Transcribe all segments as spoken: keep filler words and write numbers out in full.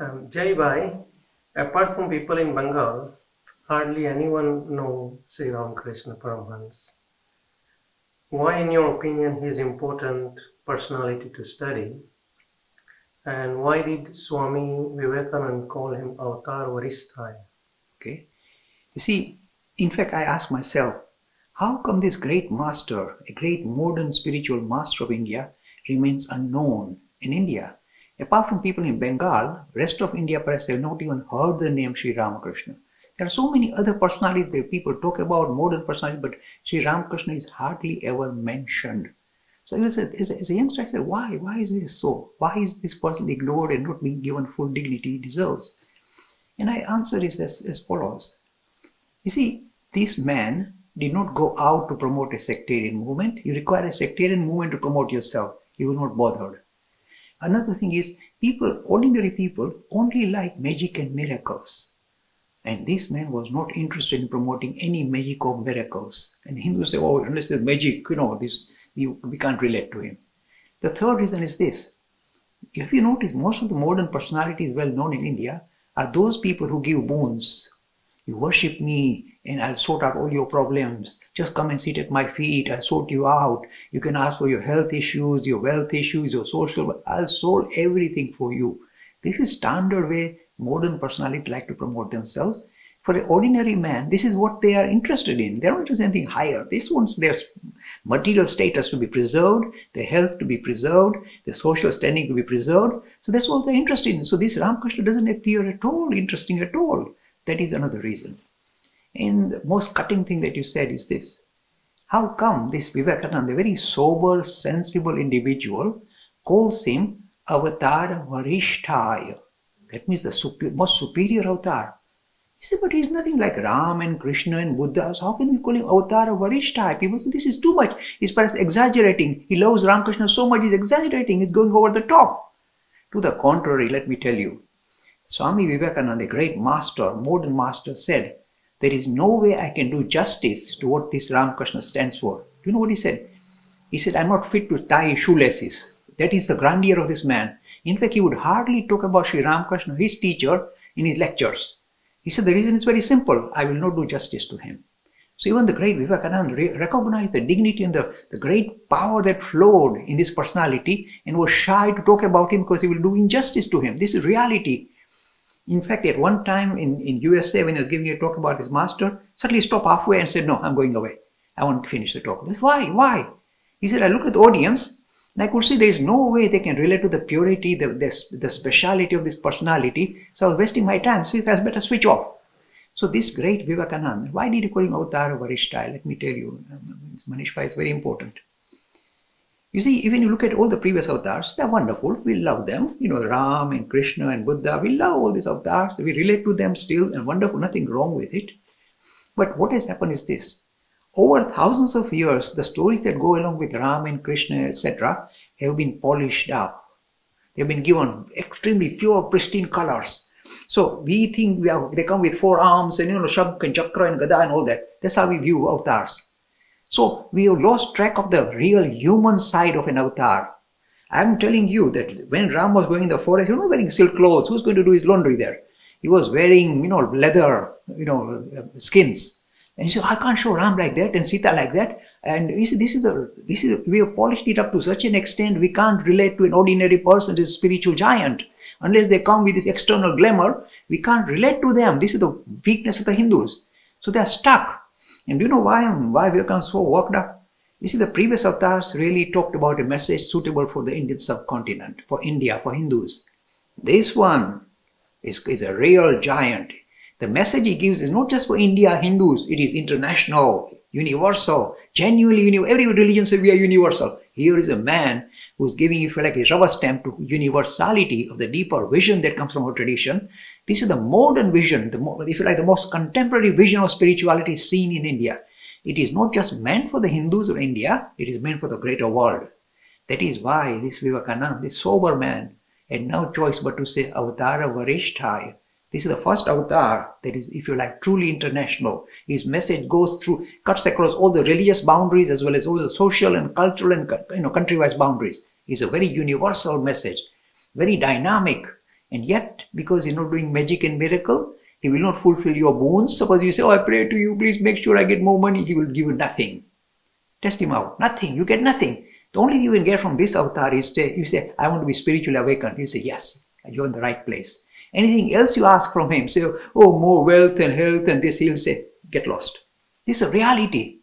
um, Jai Bhai, apart from people in Bengal, hardly anyone knows Sri Ramakrishna Paramahansa. Why, in your opinion, he is important personality to study? And why did Swami Vivekananda call him Avatar Varisthaya? Okay. You see, in fact, I asked myself, how come this great master, a great modern spiritual master of India, remains unknown in India? Apart from people in Bengal, rest of India perhaps have not even heard the name Sri Ramakrishna. There are so many other personalities that people talk about, modern personalities, but Sri Ramakrishna is hardly ever mentioned. So as a, as a, as a youngster, I said, why? Why is this so? Why is this person ignored and not being given full dignity he deserves? And I answer this as, as follows. You see, this man did not go out to promote a sectarian movement. You require a sectarian movement to promote yourself. You will not bother. Another thing is, people, ordinary people, only like magic and miracles. And this man was not interested in promoting any magic or miracles. And Hindus say, oh, unless there's magic, you know, this you, we can't relate to him. The third reason is this. If you notice, most of the modern personalities well known in India are those people who give boons. You worship me and I'll sort out all your problems. Just come and sit at my feet. I'll sort you out. You can ask for your health issues, your wealth issues, your social. I'll solve everything for you. This is standard way modern personalities like to promote themselves. For an ordinary man, this is what they are interested in. They don't want anything higher. They just want their material status to be preserved, their health to be preserved, their social standing to be preserved. So that's what they're interested in. So this Ramakrishna doesn't appear at all interesting at all. That is another reason. And the most cutting thing that you said is this. How come this Vivekananda, a very sober, sensible individual, calls him Avatar Varisthaya? That means the super, most superior avatar. You say, but he's nothing like Ram and Krishna and Buddha. So how can we call him Avatar Varisthaya? People say, this is too much. He's perhaps exaggerating. He loves Ramakrishna so much, he's exaggerating. He's going over the top. To the contrary, let me tell you. Swami Vivekananda, the great master, modern master, said, there is no way I can do justice to what this Ramakrishna stands for. Do you know what he said? He said, I'm not fit to tie shoelaces. That is the grandeur of this man. In fact, he would hardly talk about Sri Ramakrishna, his teacher, in his lectures. He said the reason is very simple. I will not do justice to him. So even the great Vivekananda recognized the dignity and the, the great power that flowed in this personality and was shy to talk about him because he will do injustice to him. This is reality. In fact, at one time in, in U S A, when he was giving a talk about his master, suddenly stopped halfway and said, no, I'm going away. I won't finish the talk. Said, why? Why? He said, I looked at the audience. And I could see there is no way they can relate to the purity, the, the, the speciality of this personality. So I was wasting my time. So I better switch off. So this great Vivekananda, why did you call him Avatar Varisthaya? Let me tell you, Manishbhai is very important. You see, even you look at all the previous avatars, they are wonderful. We love them. You know, Ram and Krishna and Buddha. We love all these avatars. We relate to them still and wonderful. Nothing wrong with it. But what has happened is this. Over thousands of years, the stories that go along with Ram and Krishna, et cetera, have been polished up. They've been given extremely pure, pristine colors. So we think we are, they come with four arms and, you know, Shank and Chakra and Gada and all that. That's how we view avatars. So we have lost track of the real human side of an avatar. I'm telling you that when Ram was going in the forest, he was not wearing silk clothes. Who's going to do his laundry there? He was wearing, you know, leather, you know, skins. And he said, I can't show Ram like that and Sita like that. And he said, this is the, this is the, we have polished it up to such an extent we can't relate to an ordinary person, this spiritual giant. Unless they come with this external glamour, we can't relate to them. This is the weakness of the Hindus. So they are stuck. And do you know why, why we become so worked up? You see, the previous avatars really talked about a message suitable for the Indian subcontinent, for India, for Hindus. This one is, is a real giant. The message he gives is not just for India, Hindus. It is international, universal, genuinely universal. Every religion says we are universal. Here is a man who is giving, if you like, a rubber stamp to universality of the deeper vision that comes from our tradition. This is the modern vision, the more, if you like, the most contemporary vision of spirituality seen in India. It is not just meant for the Hindus or India. It is meant for the greater world. That is why this Vivekananda, this sober man, had no choice but to say Avatar Varisthaya. This is the first avatar that is, if you like, truly international. His message goes through, cuts across all the religious boundaries as well as all the social and cultural and, you know, country-wise boundaries. It's a very universal message, very dynamic. And yet, because you're not doing magic and miracle, he will not fulfill your boons. Suppose you say, oh, I pray to you, please make sure I get more money. He will give you nothing. Test him out. Nothing. You get nothing. The only thing you can get from this avatar is, you say, I want to be spiritually awakened. He says, yes, you're in the right place. Anything else you ask from him, say, oh, more wealth and health and this, he'll say, get lost. This is a reality.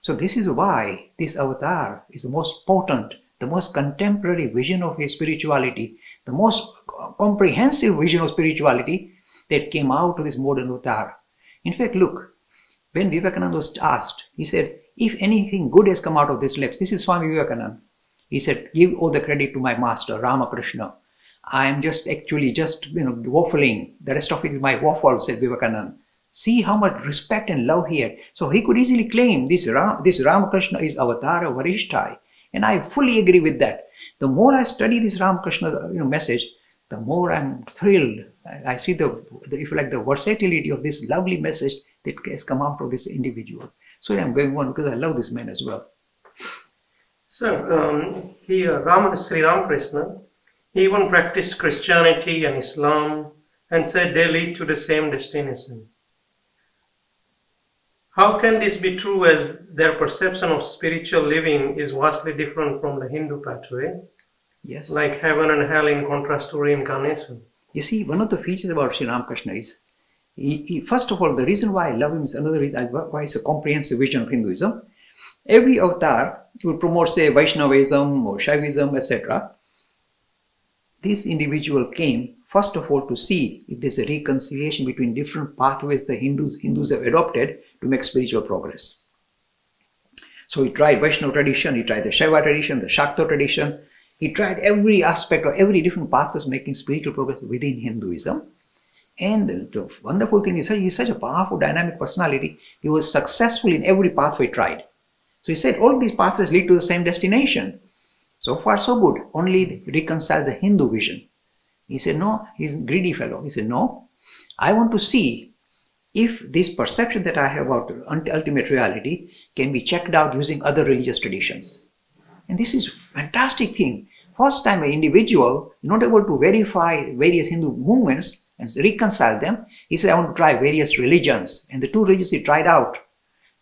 So this is why this avatar is the most potent, the most contemporary vision of his spirituality, the most comprehensive vision of spirituality that came out of this modern avatar. In fact, look, when Vivekananda was asked, he said, if anything good has come out of this lips, this is Swami Vivekananda. He said, give all the credit to my master, Ramakrishna. I am just actually just, you know, waffling. The rest of it is my waffle, said Vivekananda. See how much respect and love he had. So he could easily claim this, Ram, this Ramakrishna is avatar of Varishthai. And I fully agree with that. The more I study this Ramakrishna you know, message, the more I'm thrilled. I see the, the, if you like, the versatility of this lovely message that has come out of this individual. So I'm going on because I love this man as well. Sir, um, he, uh, Ram, Sri Ramakrishna, he even practiced Christianity and Islam and said they lead to the same destination. How can this be true as their perception of spiritual living is vastly different from the Hindu pathway? Yes. Like heaven and hell in contrast to reincarnation. You see, one of the features about Sri Ramakrishna is, he, he, first of all, the reason why I love him is another reason why it's a comprehensive vision of Hinduism. Every avatar would promote, say, Vaishnavism or Shaivism, et cetera. This individual came, first of all, to see if there's a reconciliation between different pathways the Hindus, Hindus have adopted to make spiritual progress. So he tried Vaishnava tradition, he tried the Shaiva tradition, the Shakta tradition. He tried every aspect or every different path was making spiritual progress within Hinduism. And the wonderful thing is, he's such a powerful, dynamic personality. He was successful in every pathway tried. So he said, all these pathways lead to the same destination. So far, so good. Only reconcile the Hindu vision. He said, no, he's a greedy fellow. He said, no, I want to see if this perception that I have about ultimate reality can be checked out using other religious traditions. And this is a fantastic thing. First time an individual is not able to verify various Hindu movements and reconcile them. He said, I want to try various religions. And the two religions he tried out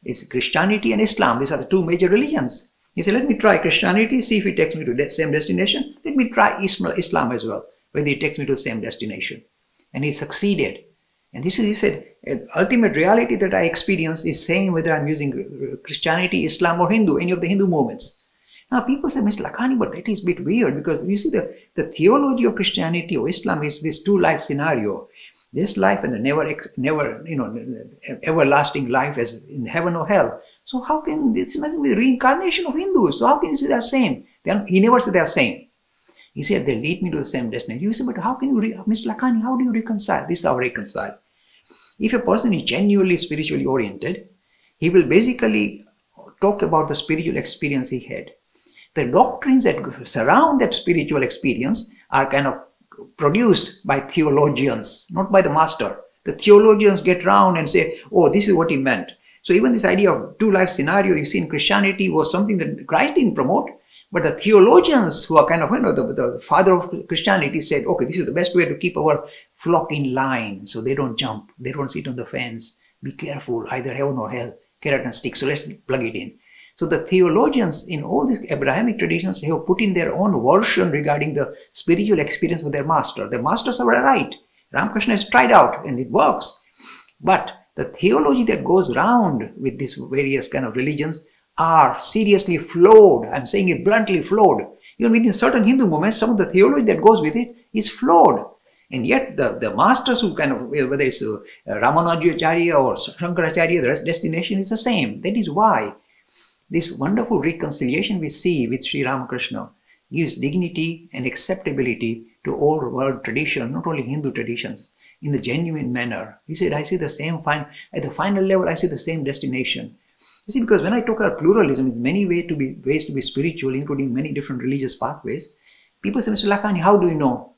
is Christianity and Islam. These are the two major religions. He said, let me try Christianity, see if it takes me to the same destination. Let me try Islam as well, whether it takes me to the same destination. And he succeeded. And this is, he said, ultimate reality that I experience is saying whether I'm using Christianity, Islam or Hindu, any of the Hindu movements. Now people say, Mister Lakhani, but that is a bit weird because you see the, the theology of Christianity or Islam is this two-life scenario. This life and the never, never, you know, everlasting life as in heaven or hell. So how can, this is nothing with reincarnation of Hindus. So how can you say they are same? They are, he never said they are same. He said they lead me to the same destination. You say, but how can you, re, Mister Lakhani, how do you reconcile? This is how reconcile. If a person is genuinely spiritually oriented, he will basically talk about the spiritual experience he had. The doctrines that surround that spiritual experience are kind of produced by theologians, not by the master. The theologians get round and say, oh, this is what he meant. So even this idea of two-life scenario you see in Christianity was something that Christ didn't promote. But the theologians who are kind of, you know, the, the father of Christianity said, okay, this is the best way to keep our flock in line. So they don't jump. They don't sit on the fence. Be careful, either heaven or hell, carrot and stick. So let's plug it in. So the theologians in all these Abrahamic traditions have put in their own version regarding the spiritual experience of their master. The masters are right. Ramakrishna has tried out and it works. But the theology that goes round with these various kind of religions are seriously flawed. I'm saying it bluntly flawed. Even within certain Hindu movements, some of the theology that goes with it is flawed. And yet the, the masters who kind of, whether it's Ramanujacharya or Shankaracharya, the destination is the same. That is why this wonderful reconciliation we see with Sri Ramakrishna gives dignity and acceptability to all world traditions, not only Hindu traditions, in the genuine manner. He said, I see the same, fine, at the final level, I see the same destination. You see, because when I talk about pluralism, there's many way to be, ways to be spiritual, including many different religious pathways. People say, Mister Lakhani, how do you know?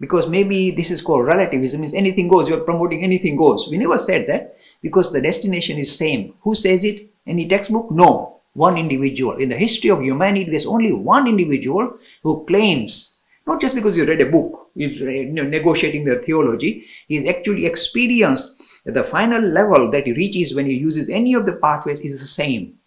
Because maybe this is called relativism, means anything goes, you're promoting anything goes. We never said that because the destination is same. Who says it? Any textbook? No. One individual. In the history of humanity, there's only one individual who claims, not just because you read a book, is negotiating their theology. He is actually experienced that the final level that he reaches when he uses any of the pathways is the same.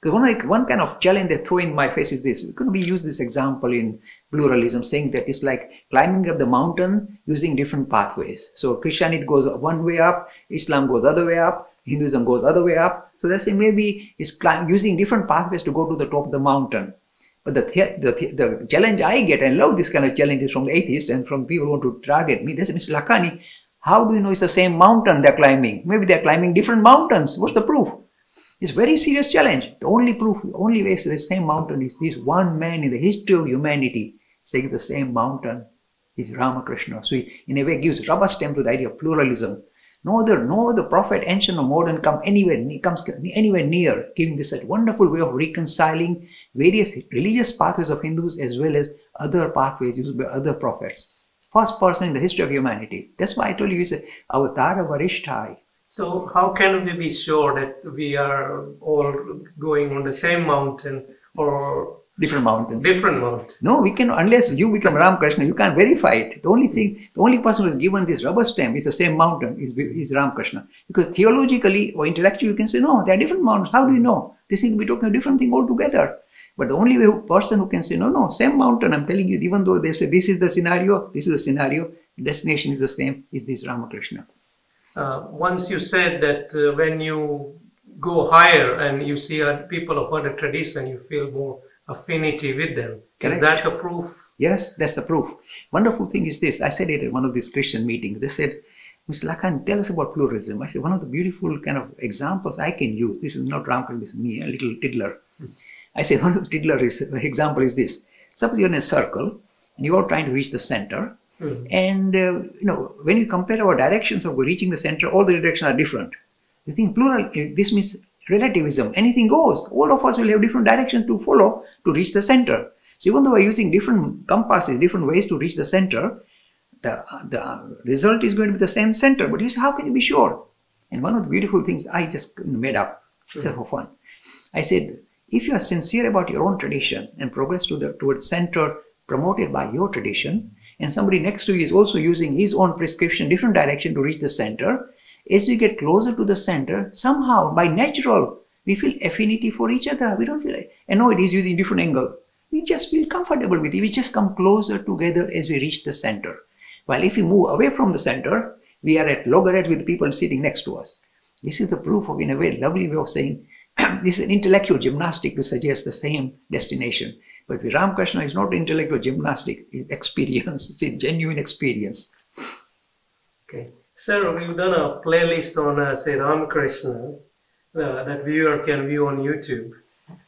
Because one, like, one kind of challenge they throw in my face is this. Couldn't we use this example in pluralism, saying that it's like climbing up the mountain using different pathways. So Christianity goes one way up, Islam goes the other way up, Hinduism goes the other way up. So they're saying maybe it's climb, using different pathways to go to the top of the mountain. But the, the, the, the challenge I get, and I love this kind of challenges from the atheists and from people who want to target me, they say, Mister Lakhani, how do you know it's the same mountain they're climbing? Maybe they're climbing different mountains. What's the proof? It's a very serious challenge. The only proof, the only way to the same mountain is this one man in the history of humanity saying the same mountain is Ramakrishna. So he, in a way, gives rubber stamp to the idea of pluralism. No other, no other prophet, ancient or modern, come anywhere, comes anywhere near giving this a wonderful way of reconciling various religious pathways of Hindus as well as other pathways used by other prophets. First person in the history of humanity. That's why I told you it's Avatara Varishthai. So how can we be sure that we are all going on the same mountain or different mountains? Different mountains. No, we can, unless you become Ramakrishna, you can't verify it. The only thing, the only person who is given this rubber stamp is the same mountain is, is Ramakrishna. Because theologically or intellectually you can say, no, there are different mountains. How do you know? They seem to be talking a different thing altogether. But the only way who, person who can say, no, no, same mountain, I'm telling you, even though they say this is the scenario, this is the scenario, destination is the same, is this Ramakrishna. Uh, once you said that uh, when you go higher and you see uh, people of other tradition, you feel more affinity with them. Correct. Is that a proof? Yes, that's the proof. Wonderful thing is this. I said it at one of these Christian meetings. They said, Mister Lakhani, tell us about pluralism. I said, one of the beautiful kind of examples I can use. This is not Ramkrishna, this is me, a little tiddler. Mm. I said, one of the tiddler is, example is this. Suppose you're in a circle and you're all trying to reach the center. Mm-hmm. And, uh, you know, when you compare our directions of reaching the center, all the directions are different. You think plural, this means relativism, anything goes. All of us will have different directions to follow to reach the center. So even though we're using different compasses, different ways to reach the center, the, the result is going to be the same center. But you say, how can you be sure? And one of the beautiful things I just made up, sure, just for fun. I said, if you are sincere about your own tradition and progress to the, towards the center promoted by your tradition, and somebody next to you is also using his own prescription, different direction to reach the center. As we get closer to the center, somehow, by natural, we feel affinity for each other. We don't feel like, annoyed he's using different angle. We just feel comfortable with it. We just come closer together as we reach the center. While if we move away from the center, we are at loggerheads with people sitting next to us. This is the proof of, in a way, lovely way of saying, this is an intellectual gymnastic to suggest the same destination. But with Ramakrishna, it's not intellectual gymnastic, it's experience, it's a genuine experience. Okay. Sir, we've done a playlist on uh, Sri Ramakrishna uh, that viewer can view on YouTube.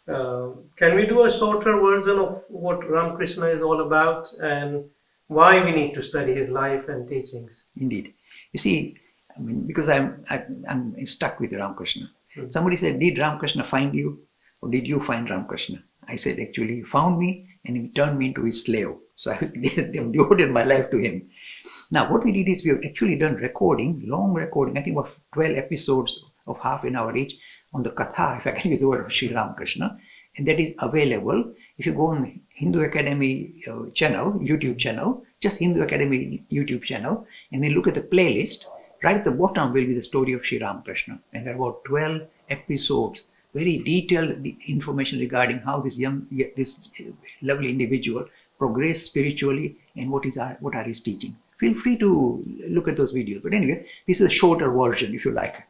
Uh, can we do a shorter version of what Ramakrishna is all about and why we need to study his life and teachings? Indeed. You see, I mean, because I'm, I, I'm stuck with Ramakrishna. Hmm. Somebody said, did Ramakrishna find you or did you find Ramakrishna? I said, actually, he found me and he turned me into his slave. So I was devoted my life to him. Now, what we did is we have actually done recording, long recording, I think about twelve episodes of half an hour each on the Katha, if I can use the word, of Sri Ramakrishna. And that is available. If you go on Hindu Academy uh, channel, YouTube channel, just Hindu Academy YouTube channel, and then look at the playlist, right at the bottom will be the story of Sri Ramakrishna. And there are about twelve episodes. Very detailed information regarding how this young, this lovely individual progressed spiritually and what is our, what are his teaching. Feel free to look at those videos. But anyway, this is a shorter version, if you like.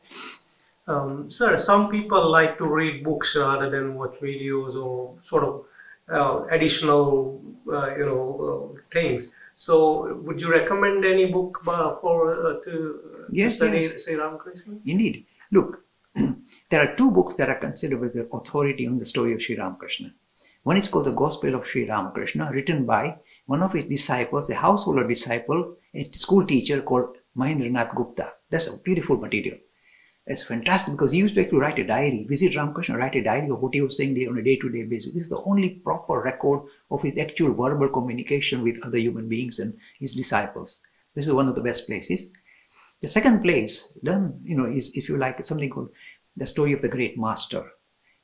Um, sir, some people like to read books rather than watch videos or sort of uh, additional, uh, you know, uh, things. So, would you recommend any book for uh, to yes, study yes. Sri Ramakrishna? Indeed. Look. There are two books that are considered with the authority on the story of Sri Ramakrishna. One is called The Gospel of Sri Ramakrishna, written by one of his disciples, a householder disciple, a school teacher called Mahendranath Gupta. That's a beautiful material. That's fantastic because he used to actually write a diary, visit Ramakrishna, write a diary of what he was saying there on a day-to-day basis. This is the only proper record of his actual verbal communication with other human beings and his disciples. This is one of the best places. The second place, then, you know, is, if you like, something called The Story of the Great Master.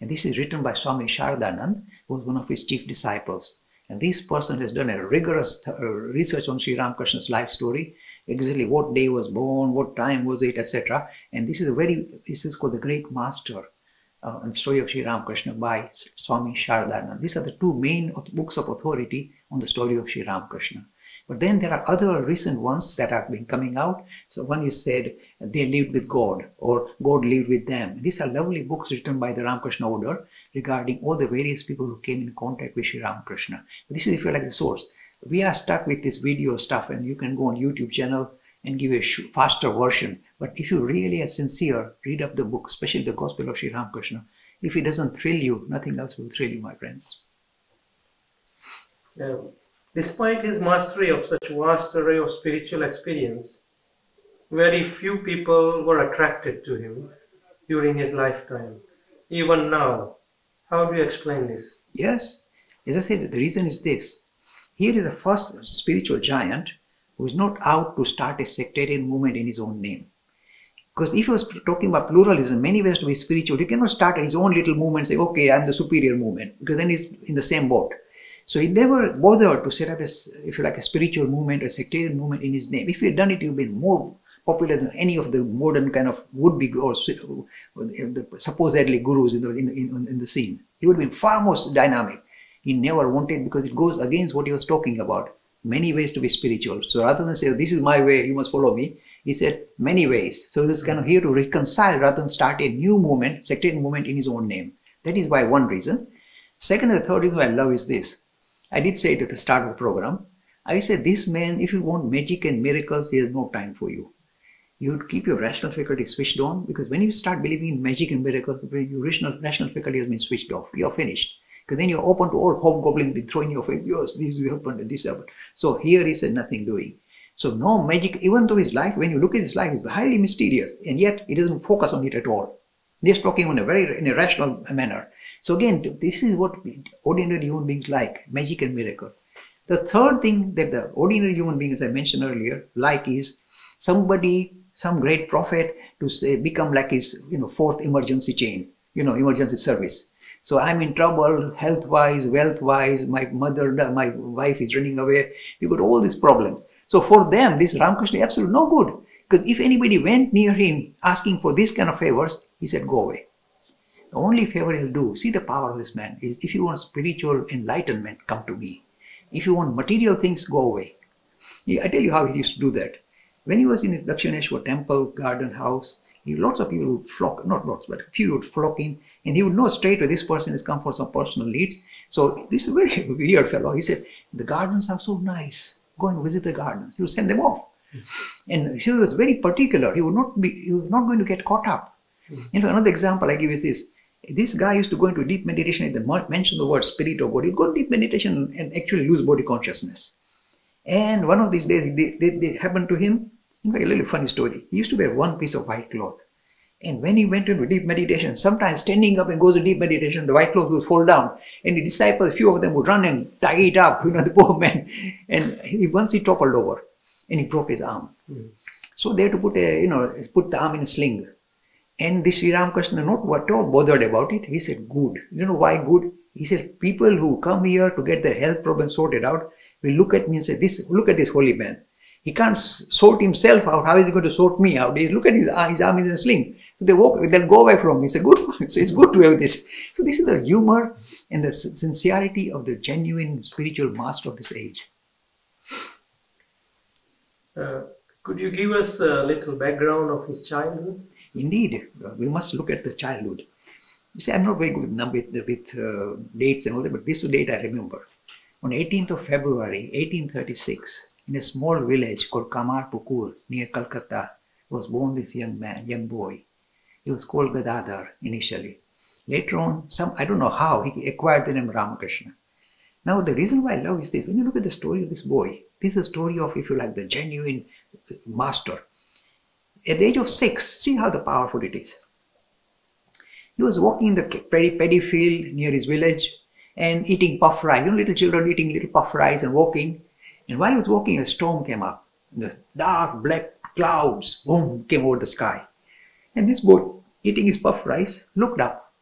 And this is written by Swami Sharadhananda, who was one of his chief disciples. And this person has done a rigorous research on Sri Ramakrishna's life story, exactly what day was born, what time was it, et cetera. And this is a very, this is called the Great Master uh, and Story of Sri Ramakrishna by Swami Sharadhananda. These are the two main books of authority on the story of Sri Ramakrishna. But then there are other recent ones that have been coming out. So one is said, They Lived with God, or God Lived with Them. These are lovely books written by the Ramakrishna order regarding all the various people who came in contact with Sri Ramakrishna. This is, if you like, the source. We are stuck with this video stuff, and you can go on YouTube channel and give a faster version. But if you really are sincere, read up the book, especially The Gospel of Sri Ramakrishna. If it doesn't thrill you, nothing else will thrill you, my friends. Yeah. Despite his mastery of such vast array of spiritual experience, very few people were attracted to him during his lifetime, even now. How do you explain this? Yes, as I said, the reason is this. Here is the first spiritual giant who is not out to start a sectarian movement in his own name. Because if he was talking about pluralism, many ways to be spiritual, he cannot start his own little movement and say, okay, I'm the superior movement, because then he's in the same boat. So he never bothered to set up, a, if you like, a spiritual movement, a sectarian movement in his name. If he had done it, he would have been more popular than any of the modern kind of would-be or supposedly gurus in the, in, in, in the scene. He would have been far more dynamic. He never wanted, because it goes against what he was talking about. Many ways to be spiritual. So rather than say, this is my way, you must follow me, he said, many ways. So he was kind of here to reconcile rather than start a new movement, sectarian movement in his own name. That is why one reason. Second and the third reason why I love is this. I did say it at the start of the program. I said, this man, if you want magic and miracles, he has no time for you. You would keep your rational faculty switched on, because when you start believing in magic and miracles, your rational, rational faculty has been switched off. You're finished. Because then you're open to all hobgoblins being thrown in your face. Yes, this happened and this happened. So here he said nothing doing. So no magic, even though his life, when you look at his life, is highly mysterious. And yet he doesn't focus on it at all. He's talking in a very in a rational manner. So again, this is what ordinary human beings like, magic and miracle. The third thing that the ordinary human beings, as I mentioned earlier, like is somebody, some great prophet to say, become like his, you know, fourth emergency chain, you know, emergency service. So I'm in trouble, health-wise, wealth-wise, my mother, my wife is running away. We've got all these problems. So for them, this Ramakrishna is absolutely no good. Because if anybody went near him asking for this kind of favors, he said, go away. The only favor he'll do, see the power of this man, is if you want spiritual enlightenment, come to me. If you want material things, go away. I tell you how he used to do that. When he was in his Dakshineswar temple, garden, house, he, lots of people would flock, not lots, but a few would flock in, and he would know straight away this person has come for some personal needs. So this is a very weird fellow. He said, the gardens are so nice. Go and visit the gardens. He would send them off. And he was very particular. He, would not be, he was not going to get caught up. In fact, another example I give is this. This guy used to go into deep meditation, and mention the word spirit or body, he'd go to deep meditation and actually lose body consciousness. And one of these days, they, they, they happened to him. In fact, a little funny story. He used to wear one piece of white cloth. And when he went into deep meditation, sometimes standing up and goes to deep meditation, the white cloth would fall down. And the disciples, a few of them would run and tie it up, you know, the poor man. And he, once he toppled over and he broke his arm. Mm. So they had to put, a, you know, put the arm in a sling. And this Sri Ramakrishna, not at all bothered about it. He said, good. You know why good? He said, people who come here to get their health problems sorted out will look at me and say, "This, look at this holy man. He can't sort himself out. How is he going to sort me out? He, look at his, his arm is in a sling." So they walk, they'll go away from me. He said, good. So it's good to have this. So this is the humor and the sincerity of the genuine spiritual master of this age. Uh, could you give us a little background of his childhood? Indeed, we must look at the childhood. You see, I'm not very good with, with uh, dates and all that, but this date I remember. On eighteenth of February, eighteen thirty-six, in a small village called Kamarpukur, near Calcutta, was born this young man, young boy. He was called Gadadhar initially. Later on, some I don't know how, he acquired the name Ramakrishna. Now, the reason why I love is that when you look at the story of this boy, this is a story of, if you like, the genuine master. At the age of six, see how the powerful it is. He was walking in the paddy field near his village and eating puff rice. You know, little children eating little puff rice and walking. And while he was walking, a storm came up. The dark black clouds, boom, came over the sky. And this boy, eating his puff rice, looked up.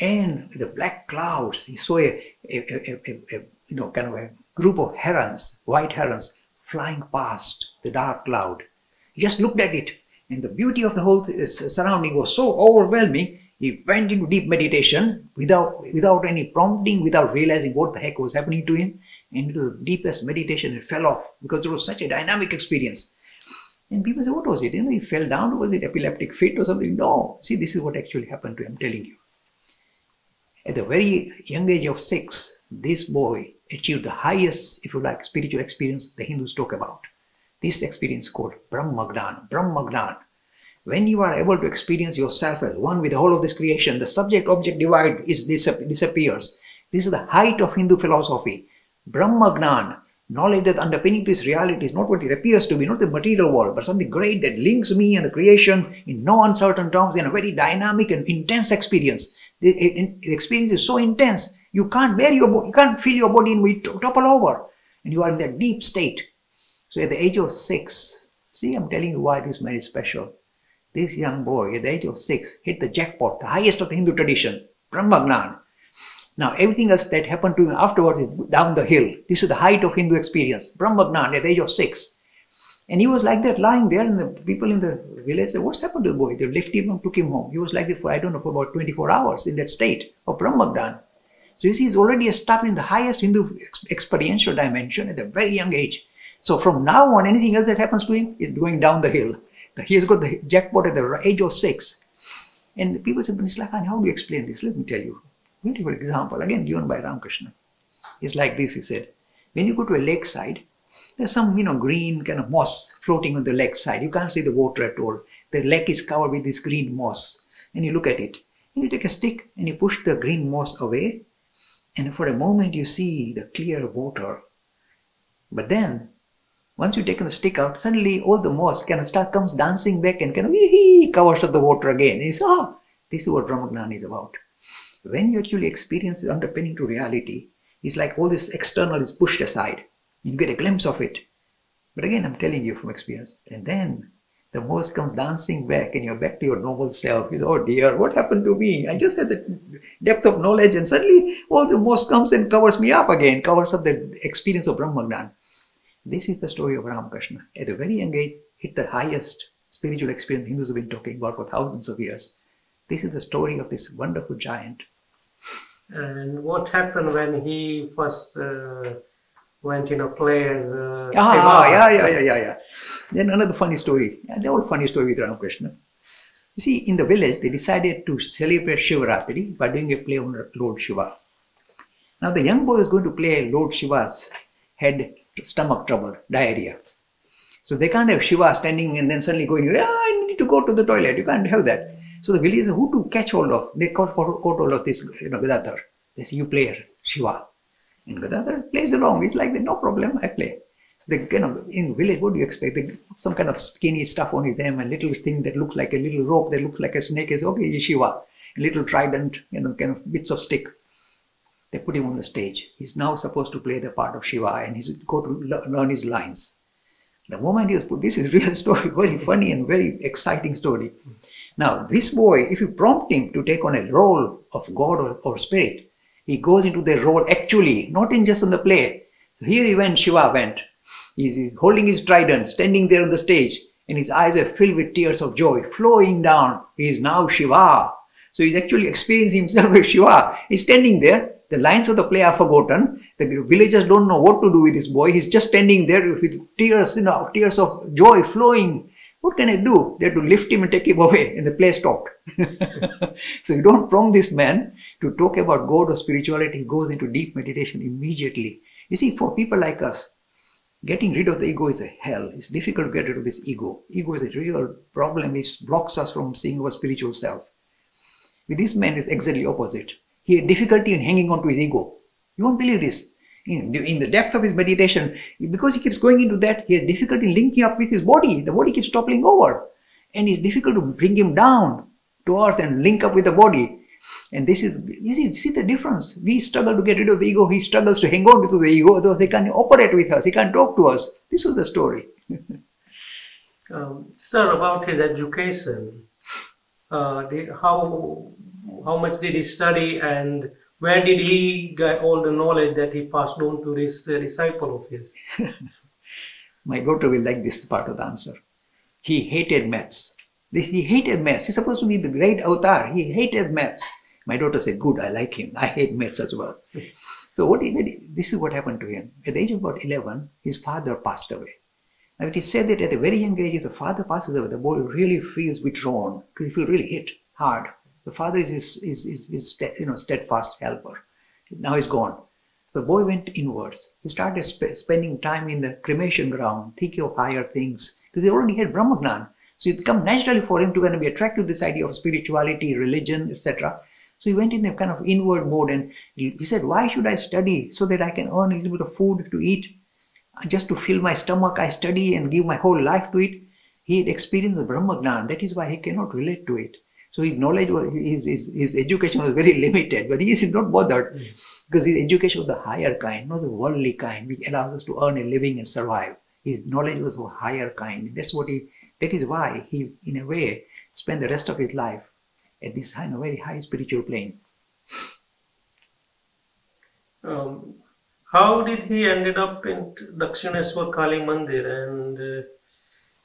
And the black clouds, he saw a, a, a, a, a you know, kind of a group of herons, white herons, flying past the dark cloud. He just looked at it, and the beauty of the whole surrounding was so overwhelming, he went into deep meditation without, without any prompting, without realizing what the heck was happening to him. Into the deepest meditation, it fell off because it was such a dynamic experience. And people say, what was it? You know, he fell down. Was it epileptic fit or something? No. See, this is what actually happened to him, I'm telling you. At the very young age of six, this boy achieved the highest, if you like, spiritual experience the Hindus talk about. This experience called Brahmajnana. Brahmajnana. When you are able to experience yourself as one with the whole of this creation, the subject-object divide is disappears. This is the height of Hindu philosophy. Brahmajnana. Knowledge that underpinning this reality is not what it appears to be, not the material world, but something great that links me and the creation in no uncertain terms in a very dynamic and intense experience. The, it, the experience is so intense, you can't bear your body, you can't feel your body and we topple over. And you are in that deep state. So at the age of six, see, I'm telling you why this man is special. This young boy at the age of six hit the jackpot, the highest of the Hindu tradition, Brahmajnana. Now, everything else that happened to him afterwards is down the hill. This is the height of Hindu experience, Brahmajnana, at the age of six. And he was like that, lying there, and the people in the village said, what's happened to the boy? They lifted him and took him home. He was like that for, I don't know, for about twenty-four hours in that state of Brahmajnana. So you see, he's already established in the highest Hindu experiential dimension at a very young age. So from now on, anything else that happens to him is going down the hill. He has got the jackpot at the age of six. And people said, Nislakhan, how do you explain this? Let me tell you. Beautiful example, again given by Ramakrishna. It's like this, he said. When you go to a lakeside, there's some, you know, green kind of moss floating on the lakeside. You can't see the water at all. The lake is covered with this green moss. And you look at it. And you take a stick and you push the green moss away. And for a moment you see the clear water. But then, once you take the stick out, suddenly all the moss kind of start, comes dancing back and kind of wee-hee, covers up the water again. And you say, ah, this is what Brahmajnana is about. When you actually experience it underpinning to reality, it's like all this external is pushed aside. You get a glimpse of it. But again, I'm telling you from experience. And then the moss comes dancing back and you're back to your normal self. You say, oh dear, what happened to me? I just had the depth of knowledge and suddenly all the moss comes and covers me up again, covers up the experience of Brahmajnana. This is the story of Ramakrishna. At a very young age, hit the highest spiritual experience Hindus have been talking about for thousands of years. This is the story of this wonderful giant. And what happened when he first uh, went in a play as a ah, Seva? Yeah, yeah, yeah, yeah, yeah. Then another funny story. Yeah, the old funny story with Ramakrishna. You see, in the village, they decided to celebrate Shivaratri by doing a play on Lord Shiva. Now, the young boy was going to play Lord Shiva's head stomach trouble, diarrhea. So they can't have Shiva standing and then suddenly going, ah, I need to go to the toilet. You can't have that. So the villagers, who to catch hold of? They caught, caught hold of this, you know, Gadadhar. They say, you play Shiva. And Gadadhar plays along. He's like, no problem, I play. So they, you know, in village, what do you expect? They put some kind of skinny stuff on his arm, a little thing that looks like a little rope that looks like a snake. Is okay, he's Shiva. A little trident, you know, kind of bits of stick. They put him on the stage. He's now supposed to play the part of Shiva and he's got to learn his lines. The moment he was put, this is real story, very funny and very exciting story. Now, this boy, if you prompt him to take on a role of God or, or spirit, he goes into the role actually, not in just on the play. So here he went, Shiva went. He's holding his trident, standing there on the stage, and his eyes are filled with tears of joy, flowing down. He is now Shiva. So he's actually experiencing himself as Shiva. He's standing there. The lines of the play are forgotten. The villagers don't know what to do with this boy. He's just standing there with tears, you know, tears of joy flowing. What can I do? They had to lift him and take him away, and the play stopped. So you don't prompt this man to talk about God or spirituality. He goes into deep meditation immediately. You see, for people like us, getting rid of the ego is a hell. It's difficult to get rid of this ego. Ego is a real problem. It blocks us from seeing our spiritual self. With this man, it's exactly opposite. He had difficulty in hanging on to his ego. You won't believe this. In the, in the depth of his meditation, because he keeps going into that, he has difficulty linking up with his body. The body keeps toppling over. And it's difficult to bring him down to earth and link up with the body. And this is, you see, see the difference. We struggle to get rid of the ego. He struggles to hang on to the ego. Otherwise, he can't operate with us. He can't talk to us. This is the story. um, sir, about his education, uh, did, how... How much did he study and Where did he get all the knowledge that he passed on to this uh, disciple of his? My daughter will like this part of the answer. He hated maths. He hated maths. He's supposed to be the great avatar. He hated maths. My daughter said, good, I like him. I hate maths as well. So what he did, this is what happened to him. At the age of about eleven, his father passed away. Now it is said that at a very young age, if the father passes away, the boy really feels withdrawn, because he feels really hit hard. The father is his, his, his, his you know, steadfast helper. Now he's gone. So the boy went inwards. He started sp spending time in the cremation ground, thinking of higher things, because he already had Brahmajnana. So it come naturally for him to kind of be attracted to this idea of spirituality, religion, et cetera. So he went in a kind of inward mode, and he said, why should I study so that I can earn a little bit of food to eat? Just to fill my stomach, I study and give my whole life to it. He had experienced the Brahmajnana. That is why he cannot relate to it. So his knowledge, was, his, his, his education was very limited, but he is not bothered, mm. because his education was the higher kind, not the worldly kind, which allows us to earn a living and survive. His knowledge was of higher kind. That's what he, that is why he, in a way, spent the rest of his life at this high, very high spiritual plane. Um, how did he ended up in Dakshineswar Kali Mandir, and uh,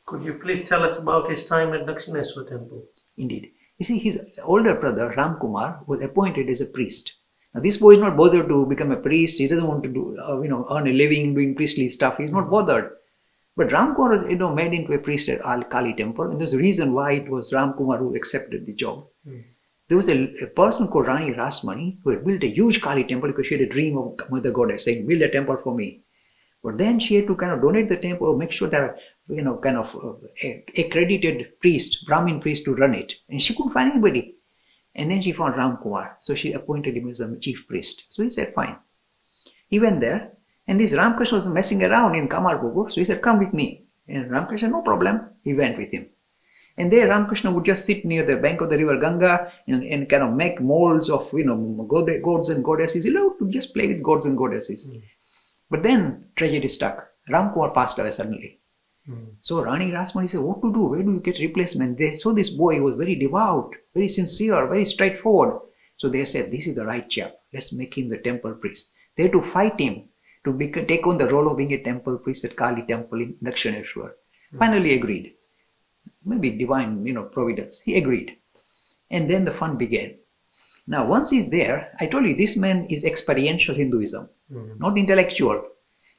could you please tell us about his time at Dakshineswar temple? Indeed. You see, his older brother, Ram Kumar, was appointed as a priest. Now, this boy is not bothered to become a priest. He doesn't want to do, uh, you know, earn a living doing priestly stuff. He's not bothered. But Ram Kumar was, you know, made into a priest at Al Kali temple, and there's a reason why it was Ram Kumar who accepted the job. Mm. There was a, a person called Rani Rasmani who had built a huge Kali temple because she had a dream of Mother Goddess saying, build a temple for me. But then she had to kind of donate the temple, make sure that, you know, kind of uh, accredited priest, Brahmin priest to run it. And she couldn't find anybody. And then she found Ram Kumar. So she appointed him as the chief priest. So he said, fine. He went there. And this Ramakrishna was messing around in Kamarpukur, so he said, come with me. And Ramakrishna, no problem, he went with him. And there Ramakrishna would just sit near the bank of the river Ganga and, and kind of make molds of, you know, god, gods and goddesses. He loved to just play with gods and goddesses. Mm. But then tragedy struck. Ram Kumar passed away suddenly. Mm. So Rani Rasmani said, what to do? Where do you get replacement? They saw this boy, he was very devout, very sincere, very straightforward. So they said, this is the right chap. Let's make him the temple priest. They had to fight him to be, take on the role of being a temple priest at Kali temple in Dakshineswar. Mm. Finally agreed. Maybe divine, you know, providence. He agreed. And then the fun began. Now, once he's there, I told you, this man is experiential Hinduism, mm. not intellectual.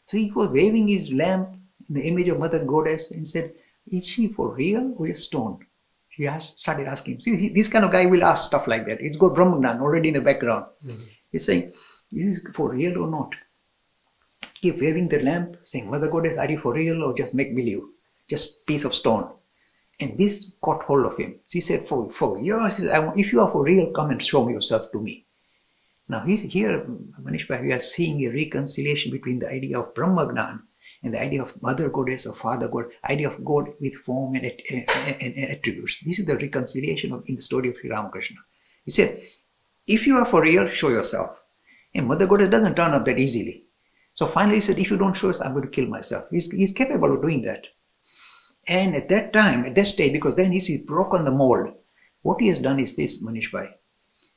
So he was waving his lamp in the image of Mother Goddess and said, is she for real or a stone? She asked, started asking him. See, he, this kind of guy will ask stuff like that. It's got Brahmajnana already in the background. Mm. He's saying, is this for real or not? Keep waving the lamp, saying, Mother Goddess, are you for real or just make believe? Just piece of stone. And this caught hold of him. She said, for, for years, he said, I want, if you are for real, come and show yourself to me. Now, he's here, Manish Bhai, we are seeing a reconciliation between the idea of Brahmajnana and the idea of Mother Goddess or Father God, idea of God with form and, and, and, and attributes. This is the reconciliation of, in the story of Sri Ramakrishna. He said, if you are for real, show yourself. And Mother Goddess doesn't turn up that easily. So finally he said, if you don't show us, I'm going to kill myself. He's, he's capable of doing that. And at that time, at that stage, because then he's, he's broken the mold, what he has done is this, Manish Bhai.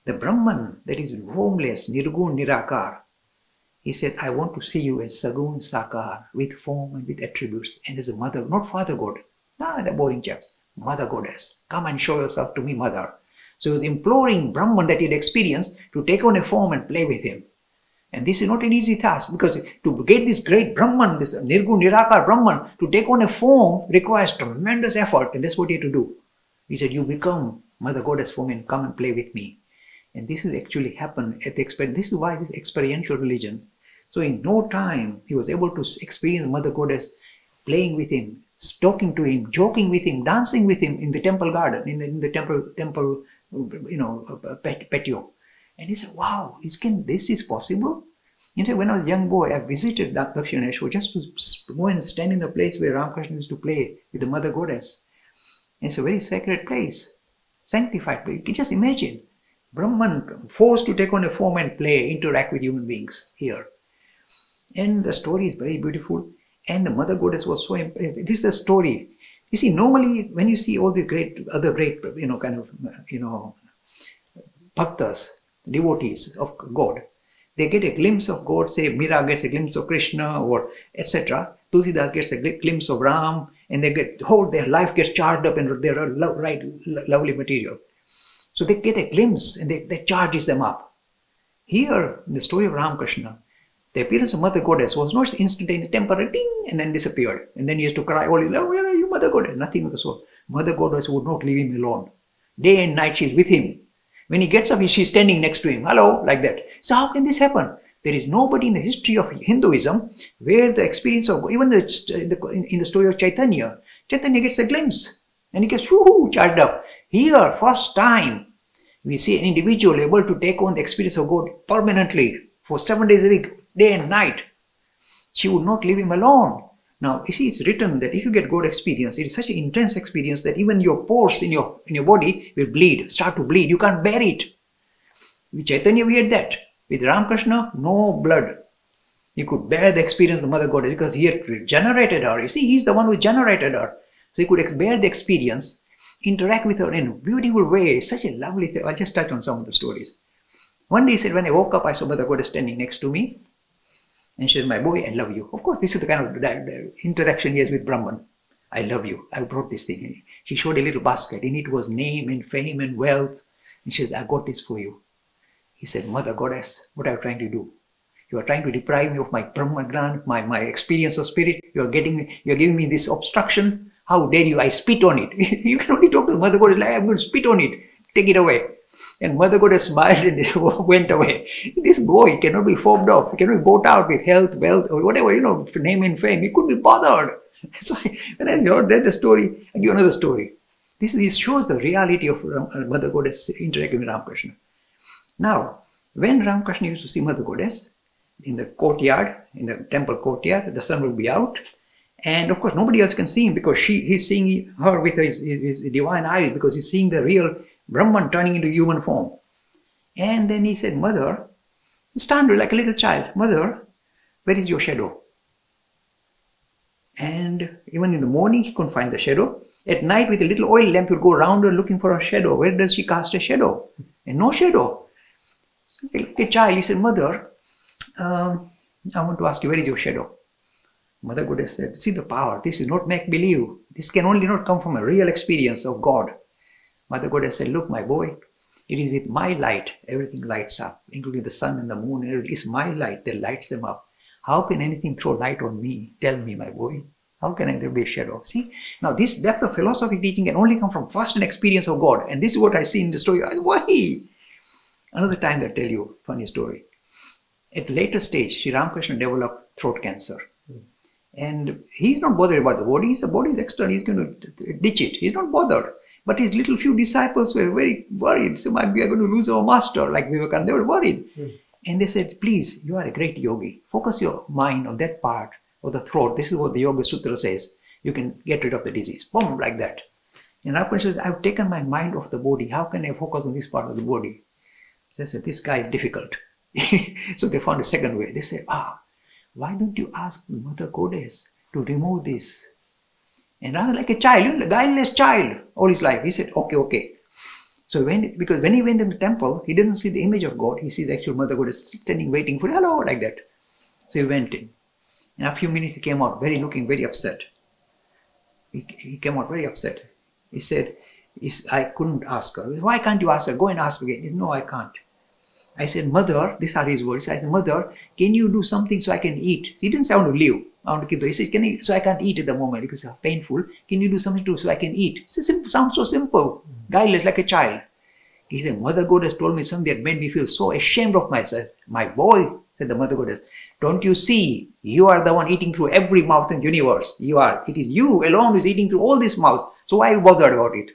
The Brahman, that is formless, Nirgun, Nirakar, he said, I want to see you as Sagun, Sakar, with form and with attributes, and as a mother, not Father God. Nah, the boring chaps. Mother Goddess, come and show yourself to me, Mother. So he was imploring Brahman that he had experienced to take on a form and play with him. And this is not an easy task, because to get this great Brahman, this Nirgun Nirakar Brahman, to take on a form requires tremendous effort, and that's what he had to do. He said, you become Mother Goddess form and come and play with me. And this has actually happened at the experience. This is why this experiential religion. So in no time, he was able to experience Mother Goddess playing with him, talking to him, joking with him, dancing with him in the temple garden, in the, in the temple, temple, you know, patio. And he said, wow, is, can, this is possible? You know, when I was a young boy, I visited Dakshineswar just to go and stand in the place where Ramakrishna used to play with the Mother Goddess. And it's a very sacred place, sanctified place. You can just imagine, Brahman forced to take on a form and play, interact with human beings here. And the story is very beautiful. And the Mother Goddess was so impressive. This is the story. You see, normally when you see all the great, other great, you know, kind of, you know, bhaktas, devotees of God. They get a glimpse of God, say Meera gets a glimpse of Krishna or et cetera. Tulsidas gets a glimpse of Ram, and they get whole their life gets charged up and they are lo right, lo lovely material. So they get a glimpse and they, they charges them up. Here, in the story of Ramakrishna, the appearance of Mother Goddess was not instantaneous, temporary, ding, and then disappeared. And then he has to cry, all his life, where are you, Mother Goddess? Nothing of the sort. Mother Goddess would not leave him alone. Day and night she's with him. When he gets up, she's standing next to him. Hello, like that. So how can this happen? There is nobody in the history of Hinduism where the experience of, even the, the, in the story of Chaitanya, Chaitanya gets a glimpse and he gets whoo-hoo, charged up. Here, first time, we see an individual able to take on the experience of God permanently for seven days a week, day and night. She would not leave him alone. Now, you see, it's written that if you get God experience, it is such an intense experience that even your pores in your, in your body will bleed, start to bleed. You can't bear it. With Chaitanya, we had that. With Ramakrishna, no blood. He could bear the experience of the Mother Goddess because he had generated her. You see, he's the one who generated her. So he could bear the experience, interact with her in a beautiful way. Such a lovely thing. I'll just touch on some of the stories. One day he said, when I woke up, I saw Mother Goddess standing next to me. And she said, my boy, I love you. Of course, this is the kind of interaction he has with Brahman. I love you. I brought this thing in. She showed a little basket. In it was name and fame and wealth. And she said, I got this for you. He said, Mother Goddess, what are you trying to do? You are trying to deprive me of my Brahmajnana, my, my experience of spirit. You are getting, you are giving me this obstruction. How dare you? I spit on it. You can only talk to Mother Goddess like, I'm going to spit on it. Take it away. And Mother Goddess smiled and went away. This boy cannot be fobbed off. He cannot be bought out with health, wealth, or whatever, you know, name and fame. He could be bothered. So when I heard that the story, I give another story. This, this shows the reality of Mother Goddess interacting with Ramakrishna. Now, when Ramakrishna used to see Mother Goddess in the courtyard, in the temple courtyard, the sun would be out. And of course, nobody else can see him because she, he's seeing her with his, his, his divine eyes because he's seeing the real Brahman turning into human form. And then he said, Mother, stand like a little child. Mother, where is your shadow? And even in the morning, he couldn't find the shadow. At night, with a little oil lamp, you'd go around her looking for her shadow. Where does she cast a shadow? And no shadow. Like a child, he said, Mother, um, I want to ask you, where is your shadow? Mother Goddess said, see the power. This is not make-believe. This can only not come from a real experience of God. Mother Goddess said, look, my boy, it is with my light. Everything lights up, including the sun and the moon. It is my light that lights them up. How can anything throw light on me? Tell me, my boy. How can I there be a shadow? See, now this depth of philosophy teaching can only come from first an experience of God. And this is what I see in the story. Why? Another time they'll tell you a funny story. At a later stage, Sri Ramakrishna developed throat cancer. Mm. And he's not bothered about the body. The body is external. He's going to ditch it. He's not bothered. But his little few disciples were very worried. So we are going to lose our master, like Vivekananda. They were worried. Mm. And they said, please, you are a great yogi. Focus your mind on that part of the throat. This is what the Yoga Sutra says. You can get rid of the disease. Boom, like that. And Ramakrishna says, I've taken my mind off the body. How can I focus on this part of the body? They said, this guy is difficult. So they found a second way. They said, ah, why don't you ask the Mother Goddess to remove this? And rather like a child, a guileless child all his life. He said, okay, okay. So when, because when he went in the temple, he didn't see the image of God. He sees the actual Mother Goddess standing, waiting for, hello, like that. So he went in. And a few minutes he came out, very looking, very upset. He, he came out very upset. He said, I couldn't ask her. Said, why can't you ask her? Go and ask again. He said, no, I can't. I said, Mother, these are his words. I said, Mother, can you do something so I can eat? He didn't say, I want to live. I want to keep the. He said, can I, so I can't eat at the moment because it's painful. Can you do something too so I can eat? It sounds so simple. Guileless, like a child. He said, Mother Goddess told me something that made me feel so ashamed of myself. My boy, said the Mother Goddess, don't you see? You are the one eating through every mouth in the universe. You are. It is you alone who is eating through all these mouths. So why are you bothered about it?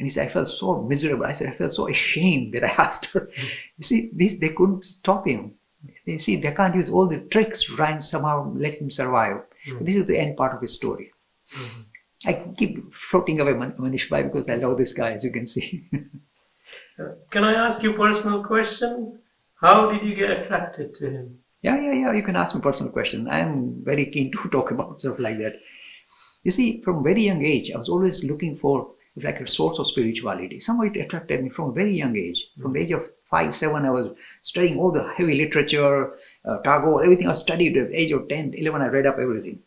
And he said, I felt so miserable. I said, I felt so ashamed that I asked her. You see, this, they couldn't stop him. They see, they can't use all the tricks to try and somehow let him survive. Mm-hmm. This is the end part of his story. Mm-hmm. I keep floating away Man Manish Bhai because I love this guy, as you can see. Can I ask you a personal question? How did you get attracted to him? Yeah, yeah, yeah. You can ask me a personal question. I am very keen to talk about stuff like that. You see, from very young age, I was always looking for like a source of spirituality. Somehow it attracted me from a very young age, from the age of five, seven, I was studying all the heavy literature, uh, Tagore, everything I studied at the age of ten, eleven, I read up everything.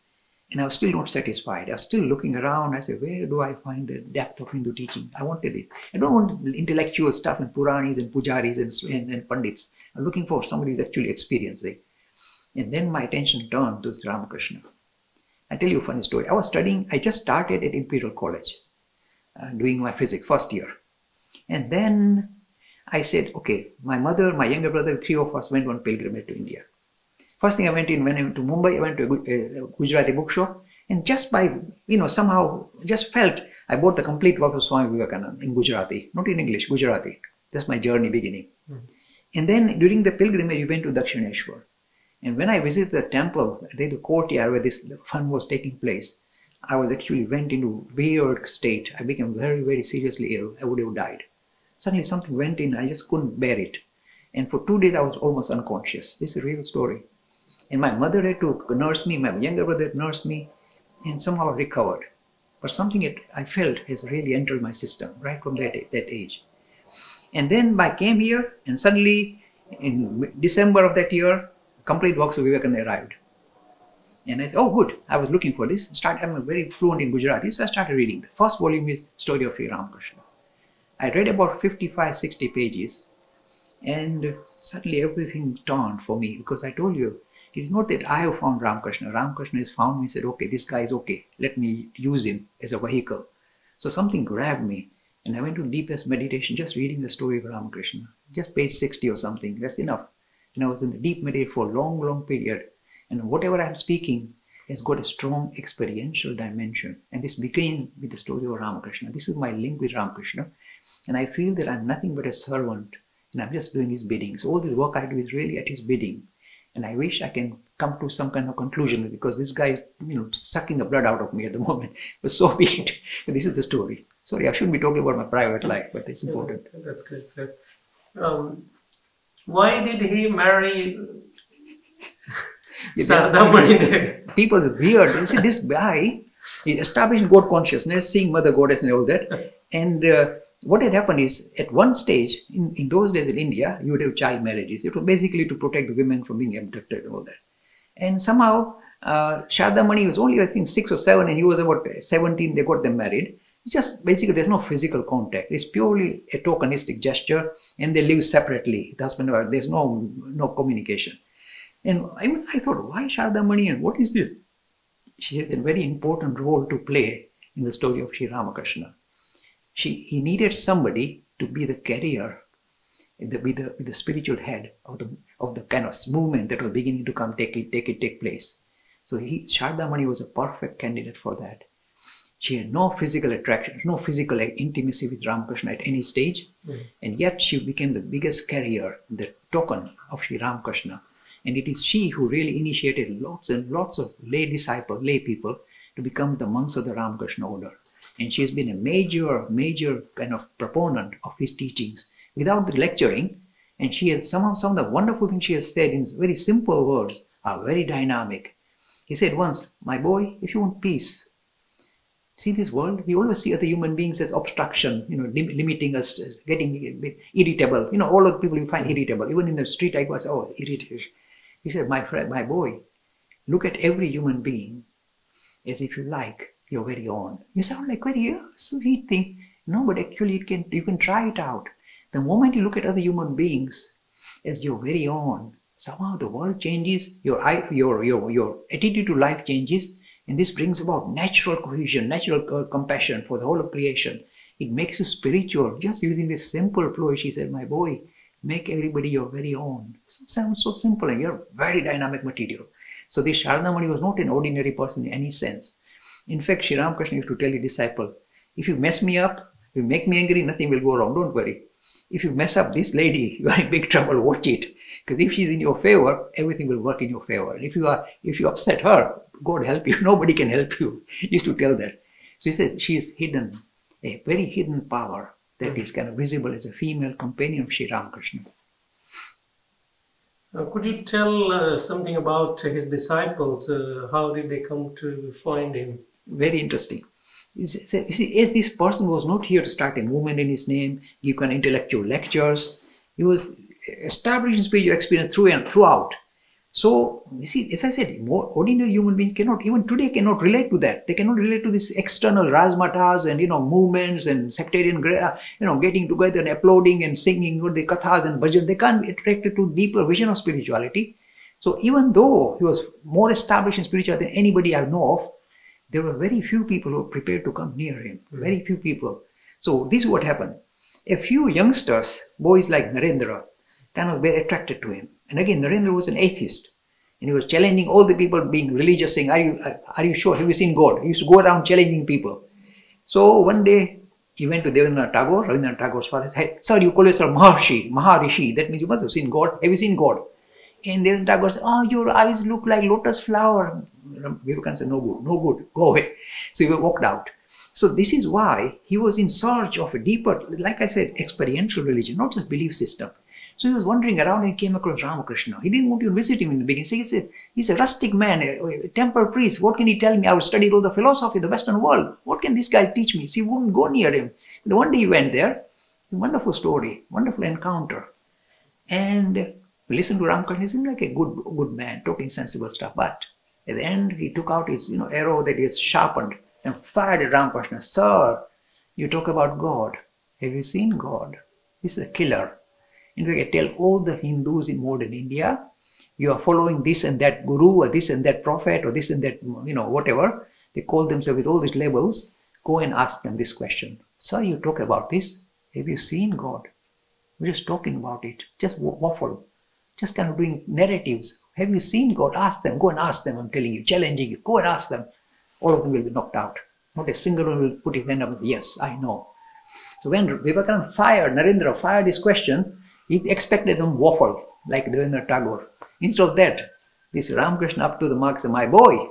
And I was still not satisfied. I was still looking around. I said, where do I find the depth of Hindu teaching? I wanted it. I don't want intellectual stuff and Puranis and Pujaris and, and, and Pandits. I'm looking for somebody who's actually experiencing. And then my attention turned to Ramakrishna. I'll tell you a funny story. I was studying, I just started at Imperial College, uh, doing my physics first year. And then I said, okay, my mother, my younger brother, three of us went on pilgrimage to India. First thing I went in, when I went to Mumbai, I went to a Gujarati bookshop, and just by, you know, somehow, just felt, I bought the complete work of Swami Vivekananda in Gujarati, not in English, Gujarati. That's my journey beginning. Mm-hmm. And then during the pilgrimage, we went to Dakshineswar. And when I visited the temple, the courtyard where this fun was taking place, I was actually went into weird state. I became very, very seriously ill. I would have died. Suddenly something went in, I just couldn't bear it. And for two days, I was almost unconscious. This is a real story. And my mother had to nurse me, my younger brother had nursed me, and somehow recovered. But something it, I felt has really entered my system right from that, that age. And then I came here, and suddenly in December of that year, complete works of Vivekananda arrived. And I said, oh good, I was looking for this. Start, I'm very fluent in Gujarati, so I started reading. The first volume is Story of Sri Ramakrishna. I read about fifty-five, sixty pages, and suddenly everything turned for me, because I told you, it is not that I have found Ramakrishna. Ramakrishna has found me and said, okay, this guy is okay. Let me use him as a vehicle. So something grabbed me, and I went to deepest meditation, just reading the story of Ramakrishna. Just page sixty or something, that's enough. And I was in the deep meditation for a long, long period. And whatever I'm speaking has got a strong experiential dimension. And this began with the story of Ramakrishna. This is my link with Ramakrishna. And I feel that I'm nothing but a servant, and I'm just doing his bidding. So all this work I do is really at his bidding. And I wish I can come to some kind of conclusion, because this guy is, you know, sucking the blood out of me at the moment. But so be it. This is the story. Sorry, I shouldn't be talking about my private life, but it's important. Yeah, that's good, sir. Um, why did he marry Saradamani? People are weird. You see, this guy, he established God consciousness, seeing Mother Goddess and all that. And uh, what had happened is, at one stage, in, in those days in India, you would have child marriages. It was basically to protect women from being abducted and all that. And somehow, uh, Sharadamani was only, I think, six or seven, and he was about seventeen, they got them married. It's just basically, there's no physical contact. It's purely a tokenistic gesture, and they live separately. The husband, there's no, no communication. And I, I thought, why Sharadamani, and what is this? She has a very important role to play in the story of Sri Ramakrishna. She, he needed somebody to be the carrier, the, be, the, be the spiritual head of the, of the kind of movement that was beginning to come, take it, take it, take place. So he, Sharadamani was a perfect candidate for that. She had no physical attraction, no physical intimacy with Ramakrishna at any stage. Mm-hmm. And yet she became the biggest carrier, the token of Sri Ramakrishna. And it is she who really initiated lots and lots of lay disciples, lay people to become the monks of the Ramakrishna order. And she's been a major, major kind of proponent of his teachings without the lecturing. And she has some of, some of the wonderful things she has said in very simple words are very dynamic. He said once, my boy, if you want peace, see this world, we always see other human beings as obstruction, you know, lim limiting us, getting irritable. You know, all of the people you find irritable. Even in the street, I was, oh, irritated. He said, my friend, my boy, look at every human being as if you like your very own. You sound like very oh, sweet thing. No, but actually it can, you can try it out. The moment you look at other human beings as your very own, somehow the world changes, your, your, your, your attitude to life changes, and this brings about natural cohesion, natural compassion for the whole of creation. It makes you spiritual. Just using this simple flow, she said, my boy, make everybody your very own. It sounds so simple, and you're very dynamic material. So this Sharadamani was not an ordinary person in any sense. In fact, Sri Ramakrishna used to tell his disciple, if you mess me up, if you make me angry, nothing will go wrong, don't worry. If you mess up this lady, you are in big trouble, watch it. Because if she's in your favor, everything will work in your favor. If you are, if you upset her, God help you, nobody can help you. He used to tell that. So he said, she is hidden, a very hidden power that is kind of visible as a female companion of Sri Ramakrishna. Uh, could you tell uh, something about his disciples? Uh, how did they come to find him? Very interesting. You see, as this person was not here to start a movement in his name, give kind of intellectual lectures, You will establish in space your experience through and throughout. So, you see, as I said, more ordinary human beings cannot, even today, cannot relate to that. They cannot relate to this external rajmatas and, you know, movements and sectarian, you know, getting together and applauding and singing, you know, the kathas and bhajan. They can't be attracted to deeper vision of spirituality. So, even though he was more established in spirituality than anybody I know of, there were very few people who were prepared to come near him. Very few people. So, this is what happened. A few youngsters, boys like Narendra, kind of were attracted to him. And again, Narendra was an atheist, and he was challenging all the people being religious, saying, are you, are you sure? Have you seen God? He used to go around challenging people. So one day, he went to Devendra Tagore, Rabindranath Tagore's father, said, sir, you call yourself Maharishi, Maharishi, that means you must have seen God. Have you seen God? And Devendra Tagore said, oh, your eyes look like lotus flower. Vivekananda said, no good, no good, go away. So he walked out. So this is why he was in search of a deeper, like I said, experiential religion, not just belief system. So he was wandering around and came across Ramakrishna. He didn't want to visit him in the beginning. He said, he's a rustic man, a temple priest. What can he tell me? I have studied all the philosophy of the Western world. What can this guy teach me? So he wouldn't go near him. And one day he went there. A wonderful story, wonderful encounter. And we listened to Ramakrishna. He seemed like a good, good man, talking sensible stuff. But at the end, he took out his you know, arrow that he had sharpened and fired at Ramakrishna. Sir, you talk about God. Have you seen God? He's a killer. In fact, I tell all the Hindus in modern India, you are following this and that guru or this and that prophet or this and that, you know, whatever. They call themselves with all these labels. Go and ask them this question. Sir, you talk about this. Have you seen God? We're just talking about it. Just waffle. Just kind of doing narratives. Have you seen God? Ask them. Go and ask them. I'm telling you, challenging you. Go and ask them. All of them will be knocked out. Not a single one will put his hand up and say, yes, I know. So when Vivekananda fired, Narendra fired this question, he expected some waffle, like Devendra Tagore. Instead of that, this Ramakrishna up to the mark said, my boy,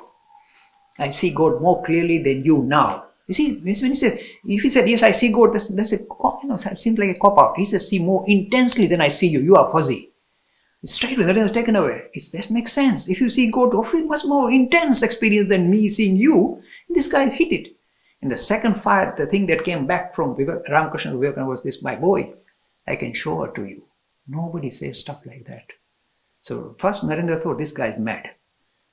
I see God more clearly than you now. You see, when you say, if he said, yes, I see God, that's, that's a, you know, it seems like a cop-out. He says, see more intensely than I see you. You are fuzzy. Straight away, Narendra was taken away. It's, that makes sense. If you see God, offer much more intense experience than me seeing you. This guy hit it. And the second fire, the thing that came back from Ramakrishna to Vivekananda was this, my boy, I can show her to you. Nobody says stuff like that. So first Narendra thought this guy is mad.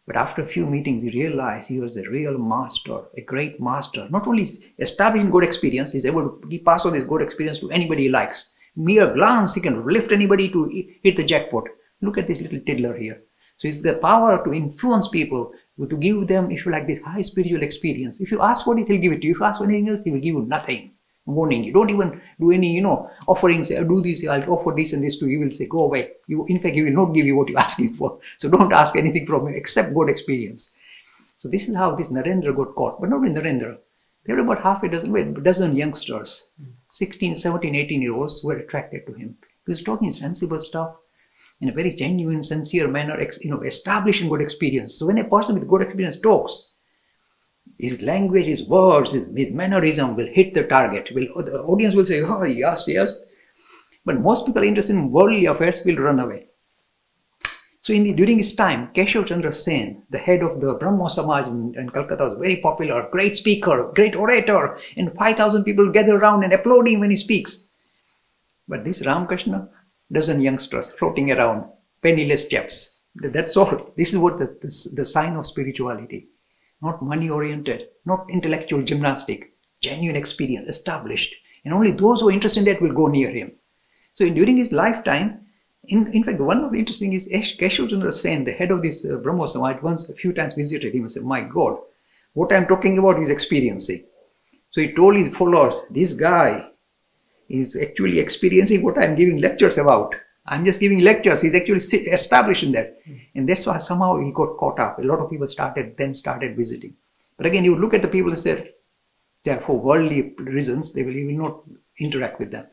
But after a few meetings, he realized he was a real master, a great master. Not only establishing good experience, he's able to pass on his good experience to anybody he likes. Mere glance, he can lift anybody to hit the jackpot. Look at this little tiddler here. So it's the power to influence people, to give them, if you like, this high spiritual experience. If you ask for it, he'll give it to you. If you ask for anything else, he will give you nothing. Warning, you don't even do any, you know, offerings, do this, I'll offer this and this to you, he will say, go away. You, in fact, he will not give you what you're asking for. So don't ask anything from him except good experience. So this is how this Narendra got caught, but not in Narendra. There were about half a dozen, a dozen youngsters, sixteen, seventeen, eighteen year olds were attracted to him. He was talking sensible stuff in a very genuine, sincere manner, you know, establishing good experience. So when a person with good experience talks, his language, his words, his, his mannerism will hit the target. Will, the audience will say, oh, yes, yes. But most people interested in worldly affairs will run away. So in the, during his time, Keshab Chandra Sen, the head of the Brahmo Samaj in, in Calcutta, was very popular, great speaker, great orator, and five thousand people gather around and applaud him when he speaks. But this Ramakrishna, dozen youngsters floating around, penniless chaps. That's all. This is what the, the, the sign of spirituality. Not money-oriented, not intellectual gymnastic, genuine experience, established. And only those who are interested in that will go near him. So during his lifetime, in, in fact, one of the interesting is Keshab Chandra Sen, the head of this uh, Brahmo Samaj, once a few times visited him and said, my God, what I'm talking about is experiencing. So he told his followers, this guy is actually experiencing what I'm giving lectures about. I'm just giving lectures. He's actually establishing that. And that's why somehow he got caught up. A lot of people started, then started visiting. But again, you look at the people and say, they're for worldly reasons, they will, you will not interact with them.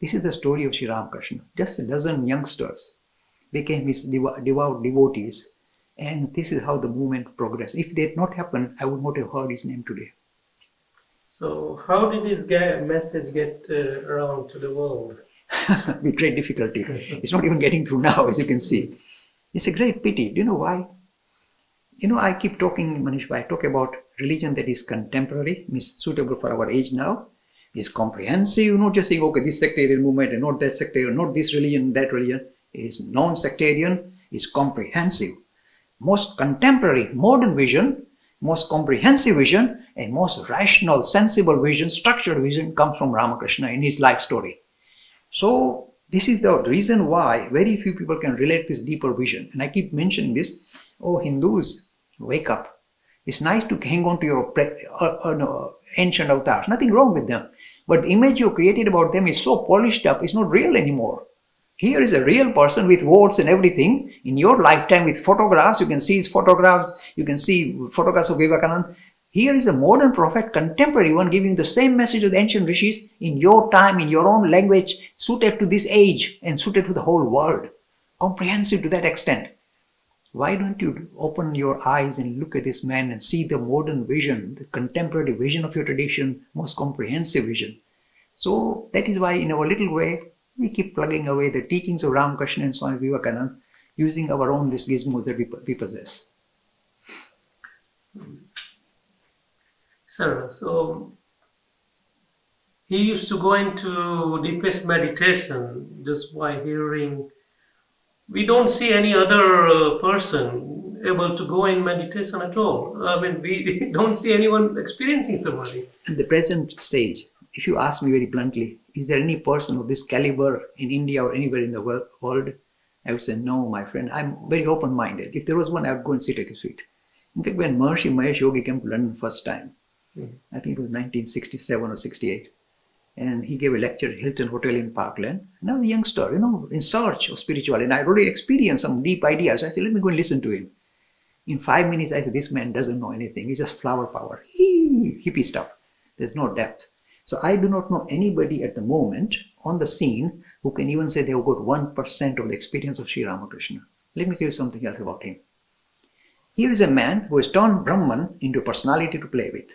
This is the story of Sri Ramakrishna. Just a dozen youngsters became his devout devotees. And this is how the movement progressed. If that had not happened, I would not have heard his name today. So how did this guy message get uh, around to the world? With great difficulty. It's not even getting through now, as you can see. It's a great pity. Do you know why? You know, I keep talking, Manish, I talk about religion that is contemporary, means suitable for our age now. is comprehensive, not just saying, okay, this sectarian movement and not that sectarian, not this religion, that religion. It is non-sectarian, is comprehensive. Most contemporary, modern vision, most comprehensive vision, and most rational, sensible vision, structured vision comes from Ramakrishna in his life story. So this is the reason why very few people can relate this deeper vision. And I keep mentioning this, oh Hindus, wake up. It's nice to hang on to your uh, uh, no, ancient avatars, nothing wrong with them. But the image you created about them is so polished up, it's not real anymore. Here is a real person with words and everything. In your lifetime with photographs, you can see his photographs, you can see photographs of Vivekananda. Here is a modern prophet, contemporary one, giving the same message of the ancient rishis in your time, in your own language, suited to this age and suited to the whole world. Comprehensive to that extent. Why don't you open your eyes and look at this man and see the modern vision, the contemporary vision of your tradition, most comprehensive vision. So that is why in our little way, we keep plugging away the teachings of Ramakrishna and Swami Vivekananda using our own these gizmos that we, we possess. Sir, so he used to go into deepest meditation just by hearing. We don't see any other uh, person able to go in meditation at all. I mean, we, we don't see anyone experiencing samadhi. At the present stage, if you ask me very bluntly, is there any person of this caliber in India or anywhere in the world? I would say, no, my friend. I'm very open-minded. If there was one, I would go and sit at his feet. In fact, when Maharishi Mahesh Yogi came to London first time, mm-hmm. I think it was nineteen sixty-seven or sixty-eight, and he gave a lecture at Hilton Hotel in Parkland. And I was a youngster, you know, in search of spirituality. And I already experienced some deep ideas. I said, let me go and listen to him. In five minutes, I said, this man doesn't know anything. He's just flower power. He, hippie stuff. There's no depth. So I do not know anybody at the moment on the scene who can even say they've got one percent of the experience of Sri Ramakrishna. Let me tell you something else about him. Here is a man who has turned Brahman into a personality to play with.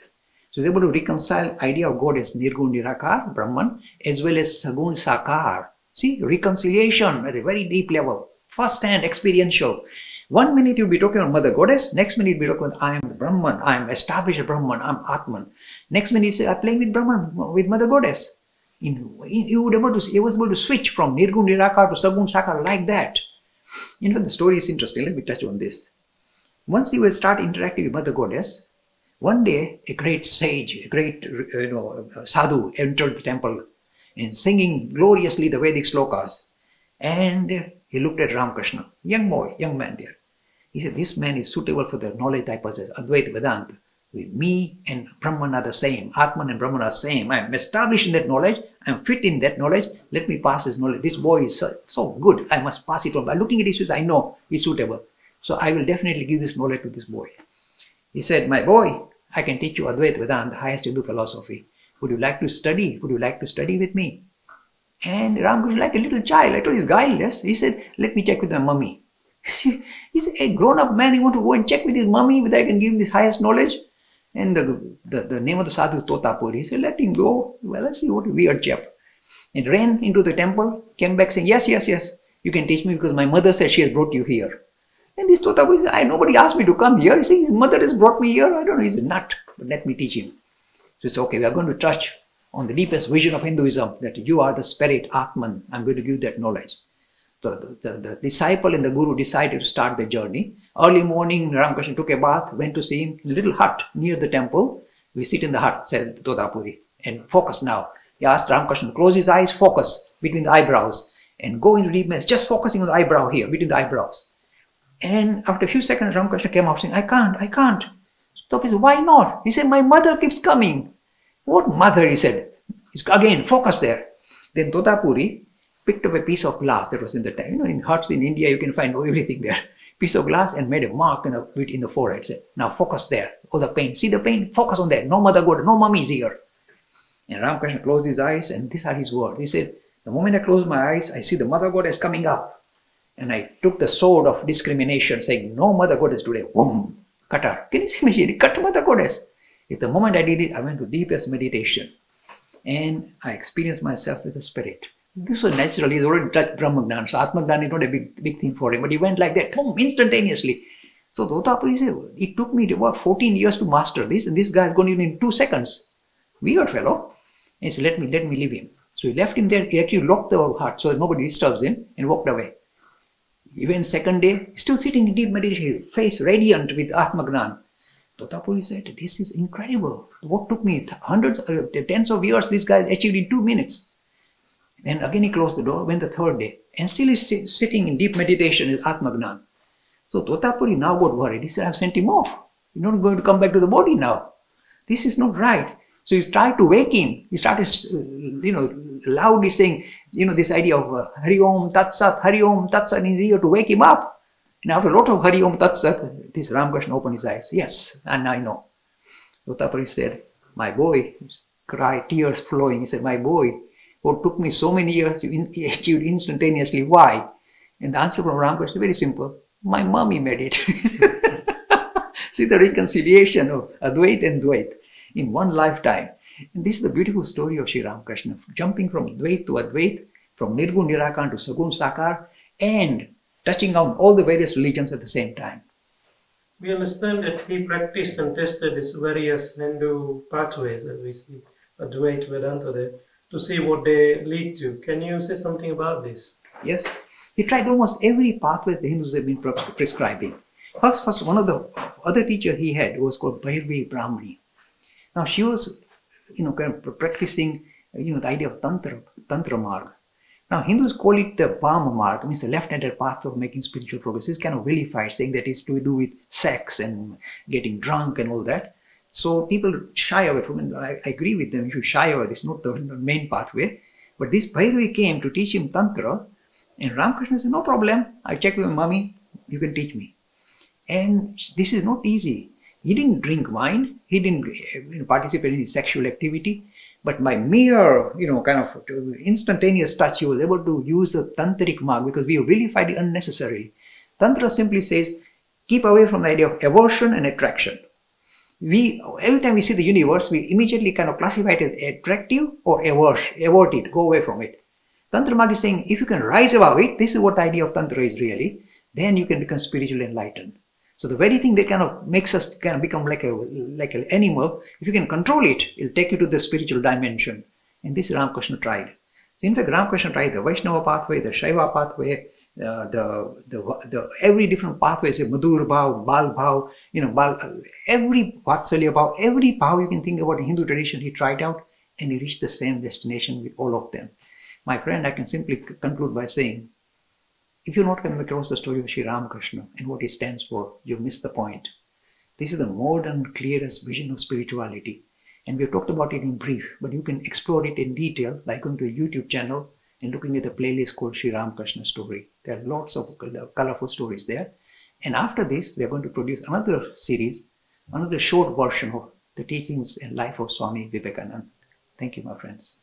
So he's able to reconcile idea of God as Nirgun Nirakar, Brahman, as well as Sagun Sakar. See, reconciliation at a very deep level, first-hand, experiential. One minute you'll be talking about Mother Goddess, next minute you'll be talking about I am the Brahman, I am established Brahman, I am Atman. Next minute you say, I'm playing with Brahman, with Mother Goddess. In, in, you would able to, he was able to switch from Nirgun Nirakar to Sagun Sakar like that. You know, the story is interesting, let me touch on this. Once he will start interacting with Mother Goddess, one day a great sage, a great you know, sadhu entered the temple and singing gloriously the Vedic slokas. And he looked at Ramakrishna, young boy, young man there. He said, this man is suitable for the knowledge I possess, Advaita Vedanta. With me and Brahman are the same, Atman and Brahman are the same. I am established in that knowledge, I am fit in that knowledge. Let me pass this knowledge. This boy is so, so good, I must pass it on. By looking at his face, I know he's suitable. So I will definitely give this knowledge to this boy. He said, my boy, I can teach you Advaita Vedanta, the highest Hindu philosophy. Would you like to study? Would you like to study with me? And Ramakrishna, like a little child, I told you, guileless, he said, let me check with my mummy. He said, a grown-up man, you want to go and check with his mummy whether I can give him this highest knowledge? And the, the, the name of the sadhu is Totapuri. He said, let him go. Well, let's see what a weird chap. And ran into the temple, came back saying, yes, yes, yes, you can teach me because my mother said she has brought you here. And this Totapuri said, I, nobody asked me to come here. He said, his mother has brought me here. I don't know, he's a nut, but let me teach him. So he said, okay, we are going to touch on the deepest vision of Hinduism, that you are the spirit, Atman, I'm going to give that knowledge. The, the, the disciple and the guru decided to start the journey. Early morning, Ramakrishna took a bath, went to see him in a little hut near the temple. We sit in the hut, said Totapuri, and focus now. He asked Ramakrishna, close his eyes, focus between the eyebrows, and go into deep meditation, just focusing on the eyebrow here, between the eyebrows. And after a few seconds, Ramakrishna came out saying, I can't, I can't. Stop. He said, why not? He said, my mother keeps coming. What mother, he said. He's, again, focus there. Then Totapuri picked up a piece of glass that was in the time. You know, in huts in India, you can find everything there. Piece of glass and made a mark in the, in the forehead. Said, now focus there. Oh, the pain. See the pain? Focus on that. No mother god, no mummy is here. And Ramakrishna closed his eyes, and these are his words. He said, the moment I close my eyes, I see the mother goddess coming up. And I took the sword of discrimination, saying, no mother goddess today. Boom. Cut her. Can you imagine? Cut mother goddess. At the moment I did it, I went to deepest meditation and I experienced myself with the spirit. This was natural, he's already touched Brahmajnana, so Atma Gnana is not a big, big thing for him, but he went like that, boom, instantaneously. So Totapuri said, it took me about fourteen years to master this, and this guy is going in two seconds. Weird fellow. And he said, let me, let me leave him. So he left him there. He actually locked the heart so that nobody disturbs him and walked away. Even second day, still sitting in deep meditation, face radiant with Atma Gnana. Totapuri said, this is incredible. What took me hundreds, uh, tens of years, this guy achieved in two minutes. Then again he closed the door, went the third day. And still he's sit, sitting in deep meditation with Atma Gnana. So Totapuri now got worried. He said, I've sent him off. You're not going to come back to the body now. This is not right. So he tried to wake him. He started, you know, loudly saying, you know, this idea of uh, Hari Om Tat Sat, Hari Om Tat Sat, in his ear to wake him up. And after a lot of Hari Om Tat Sat, this Ramakrishna opened his eyes. Yes, and I know. Totapuri said, my boy, cry, tears flowing. He said, my boy, what took me so many years, you in achieved instantaneously. Why? And the answer from Ramakrishna, very simple. My mommy made it. See the reconciliation of Advaita and Dvaita in one lifetime. And this is the beautiful story of Sri Ramakrishna, jumping from Dvaita to Advaita, from Nirgun Nirakan to Sagun Sakar, and touching on all the various religions at the same time. We understand that he practiced and tested his various Hindu pathways, as we see, Advaita Vedanta there, to see what they lead to. Can you say something about this? Yes. He tried almost every pathway the Hindus have been prescribing. First, first, one of the other teacher he had was called Bhairavi Brahmani. Now she was, you know, kind of practicing, you know, the idea of Tantra, Tantra Marg. Now Hindus call it the Vama Marg, means the left-handed path of making spiritual progress. It's kind of vilified, saying that it's to do with sex and getting drunk and all that. So people shy away from it. I, I agree with them, you should shy away. It's not the main pathway. But this Bhairavi came to teach him Tantra, and Ramakrishna said, no problem, I checked with my mommy, you can teach me. And this is not easy. He didn't drink wine, he didn't participate in sexual activity, but by mere, you know, kind of instantaneous touch, he was able to use the tantric mark, because we vilified it unnecessarily. Tantra simply says, keep away from the idea of aversion and attraction. We, every time we see the universe, we immediately kind of classify it as attractive or averse, avert it, go away from it. Tantra mark is saying, if you can rise above it, this is what the idea of Tantra is really, then you can become spiritually enlightened. So the very thing that kind of makes us kind of become like a like an animal, if you can control it, it'll take you to the spiritual dimension. And this Ramakrishna tried. So in fact, Ramakrishna tried the Vaishnava pathway, the Shaiva pathway, uh, the, the the every different pathways, Madhur Bhav, Bal Bhav, you know, Bal, every Vatsalya Bhav, every Bhav you can think about in Hindu tradition, he tried out, and he reached the same destination with all of them. My friend, I can simply conclude by saying, if you're not coming across the story of Sri Ramakrishna and what he stands for, you've missed the point. This is the modern, clearest vision of spirituality. And we've talked about it in brief, but you can explore it in detail by going to a YouTube channel and looking at the playlist called Sri Ramakrishna Story. There are lots of colorful stories there. And after this, we're going to produce another series, another short version of the teachings and life of Swami Vivekananda. Thank you, my friends.